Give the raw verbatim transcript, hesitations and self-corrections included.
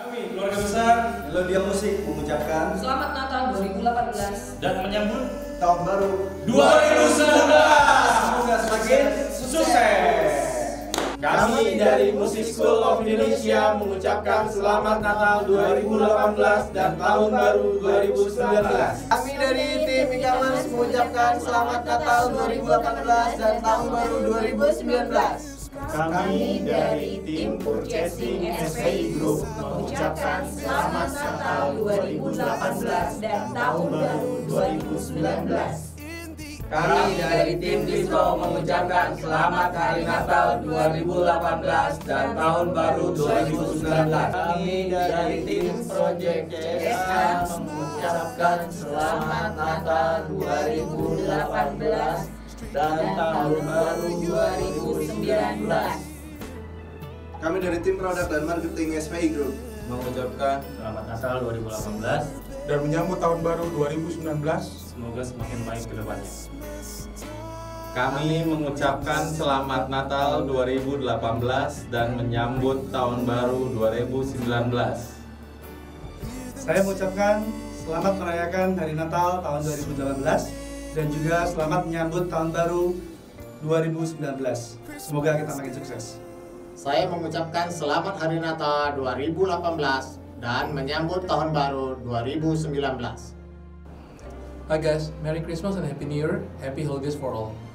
Kami, keluarga besar Melodiamusik, mengucapkan selamat Natal dua ribu delapan belas dan menyambut tahun baru dua ribu sembilan belas. Semoga semakin sukses. Kami dari Music School of Indonesia mengucapkan selamat Natal dua ribu delapan belas dan tahun baru dua ribu sembilan belas. Kami dari Tim Ikaman mengucapkan selamat Natal dua ribu delapan belas dan tahun baru dua ribu sembilan belas. Kami dari Tim Purchasing S P I Group mengucapkan selamat Natal dua ribu delapan belas dan tahun baru dua ribu sembilan belas. Kami dari Tim PISO mengucapkan selamat Hari Natal dua ribu delapan belas dan Tahun Baru dua ribu sembilan belas. Kami dari Tim Project C S A mengucapkan selamat Natal dua ribu delapan belas dan Tahun Baru dua ribu sembilan belas. Kami dari Tim Produk dan Marketing S P I Group mengucapkan selamat Natal dua ribu delapan belas dan menyambut tahun baru dua ribu sembilan belas, semoga semakin baik ke depannya. Kami mengucapkan selamat Natal dua ribu delapan belas dan menyambut tahun baru dua ribu sembilan belas. Saya mengucapkan selamat merayakan Hari Natal tahun dua ribu delapan belas dan juga selamat menyambut tahun baru dua ribu sembilan belas. Semoga kita makin sukses. Saya mengucapkan selamat Hari Natal dua ribu delapan belas dan menyambut tahun baru dua ribu sembilan belas. Hi guys, Merry Christmas and Happy New Year. Happy holidays for all.